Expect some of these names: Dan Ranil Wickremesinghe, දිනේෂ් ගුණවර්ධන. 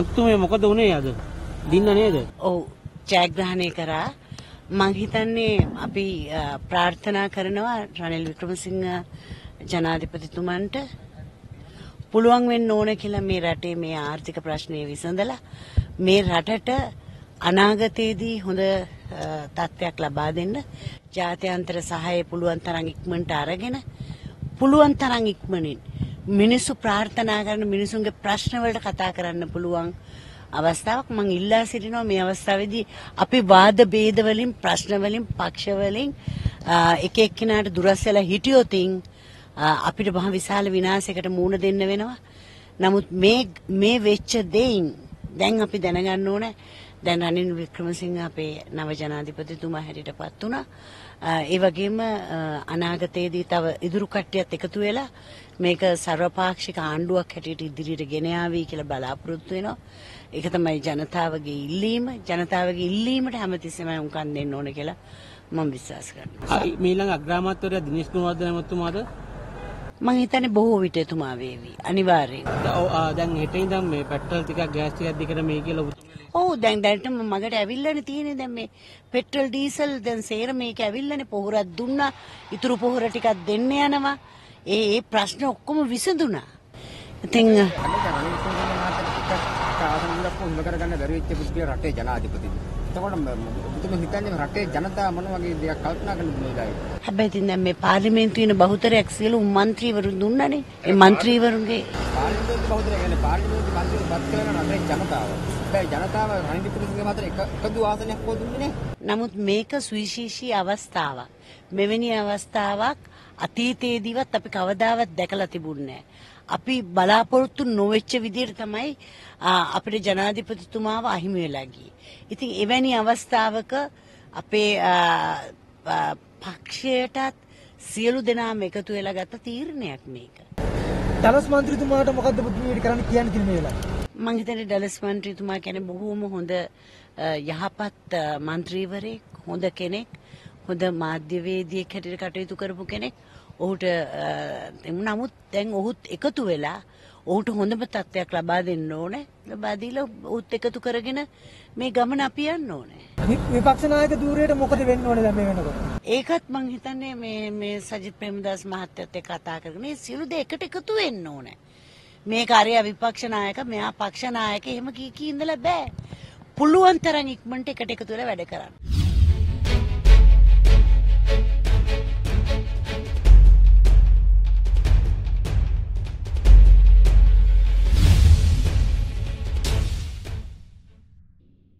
මන්තුමේ මොකද වුනේ අද? දින්න නේද? ඔව් ජයග්‍රහණය කරා. මං හිතන්නේ අපි ප්‍රාර්ථනා කරනවා රනිල් වික්‍රමසිංහ ජනාධිපතිතුමන්ට පුළුවන් වෙන්න ඕන කියලා මේ රටේ මේ ආර්ථික ප්‍රශ්නේ විසඳලා මේ රටට අනාගතයේදී හොඳ තත්ත්වයක් ලබා දෙන්න ජාත්‍යන්තර සහාය පුළුවන් තරම් ඉක්මනට අරගෙන පුළුවන් තරම් ඉක්මනින් මිනිසු ප්‍රාර්ථනා කරන මිනිසුන්ගේ ප්‍රශ්න වලට කතා කරන්න පුළුවන් අවස්ථාවක් මම ඉල්ලා සිටිනවා මේ අවස්ථාවේදී අපි වාද ભેද වලින් ප්‍රශ්න වලින් පක්ෂ වලින් එක එක්කිනාට දුරස් වෙලා හිටියොත් අපිට මහ විශාල විනාශයකට මුහුණ දෙන්න වෙනවා. නමුත් මේ වෙච්ච දෙයින් දැන් අපි දැනගන්න ඕනේ Dan Ranil Wickremesinghe අපේ නව ජනාධිපතිතුමා හැටියටපත් වුණා. ඒ වගේම අනාගතයේදී තව ඉදිරි කට්ටියත් එකතු වෙලා මේක සර්වපාක්ෂික ආණ්ඩුවක් හැටියට ඉදිරියට ගෙන යාවි කියලා බලාපොරොත්තු වෙනවා. ඒක තමයි ජනතාවගේ ඉල්ලීම. ජනතාවගේ ඉල්ලීමට හැමතිස්සෙම උකන් දෙන්න ඕන කියලා මම විශ්වාස කරනවා. මේ ළඟ අග්‍රාමාත්‍යවරයා දිනේෂ් ගුණවර්ධන මහත්මයාද මම හිතන්නේ බොහෝ විට එතුමා වේවි අනිවාර්යෙන්. දැන් හෙට ඉඳන් මේ පෙට්‍රල් ටිකක් ගෑස් ටිකක් දිගට මේ කියලා දැන් දැනටම මගට ඇවිල්ලානේ තියෙන්නේ දැන් මේ පෙට්‍රල් ඩීසල් දැන් සේර මේක ඇවිල්ලානේ පොහොරක් දුන්නා ඉතුරු පොහොර ටිකක් දෙන්න යනවා ඒ ප්‍රශ්න ඔක්කොම විසඳුණා. ඉතින් රටේ ජනාධිපති. රටේ ජනතාව මොන වගේ දේවල් කල්පනා කරනවද? හැබැයි ඉතින් දැන් මේ පාර්ලිමේන්තුවේ ඉන්න බහුතරයක් සියලු മന്ത്രിවරුන් දුන්නානේ. ඒ മന്ത്രിවරුන්ගේ පාර්ලිමේන්තුවේ බහුතරය කියන්නේ පාර්ලිමේන්තුවේ මන්ත්‍රීවරුන් පත් කරන රටේ ජනතාව ජනතාව රනිල් වික්‍රමසිංහ මාතර එකදු ආසනයක් හොදුන්නේ නමුත් මේක සුවිශේෂී අවස්ථාවක්. මෙවැනි අවස්ථාවක් අතීතයේදීවත් අපි කවදාවත් දැකලා තිබුණේ අපි බලාපොරොත්තු නොවෙච්ච විදිහට තමයි අපේ ජනාධිපතිතුමාව අහිමි වෙලා ගියේ. ඉතින් එවැනි අවස්ථාවක අපේ පක්ෂයටත් සියලු දෙනාම එකතු වෙලා ගත්ත තීරණයක් මේක. දලස් මන්ත්‍රීතුමාට මොකද්ද බුද්ධිමේ කරන්න කියන්න කිව්වේ වෙලාව? මං හිතන්නේ ඩලස් මන්ත්‍රීතුමා කියන්නේ බොහෝම හොඳ යහපත් മന്ത്രിවරයෙක් හොඳ කෙනෙක් හොඳ මාධ්‍යවේදියෙක් හැටියට කටයුතු කරපු කෙනෙක්. ඔහුට නමුත් දැන් ඔහුත් එකතු වෙලා ඔහුට හොඳම තත්ත්වයක් ලබා දෙන්න ඕනේ. ලබා දීලා ඔහුත් එකතු කරගෙන මේ ගමන අපි යන්න ඕනේ. විපක්ෂ නායක ධූරයට මොකද වෙන්න ඕනේ දැන් මේ වෙනකොට? ඒකත් මං හිතන්නේ මේ සජිත් ප්‍රේමදාස මහත්තයත් එක්ක කතා කරගෙන මේ සියලු දේ එකට එකතු වෙන්න ඕනේ. මේ කාර්යය විපක්ෂ නායක මෙයා පක්ෂ නායක එහෙම කී කී ඉඳලා බෑ. පුළුවන් තරම් ඉක්මනට එකට එකතු වෙලා වැඩ කරන්න.